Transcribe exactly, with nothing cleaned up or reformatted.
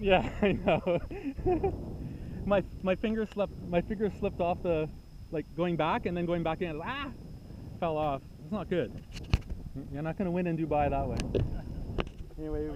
Yeah, I know. my my finger slipped. My finger slipped off the, like going back and then going back in. Ah, fell off. It's not good. You're not gonna win in Dubai that way. Anyway.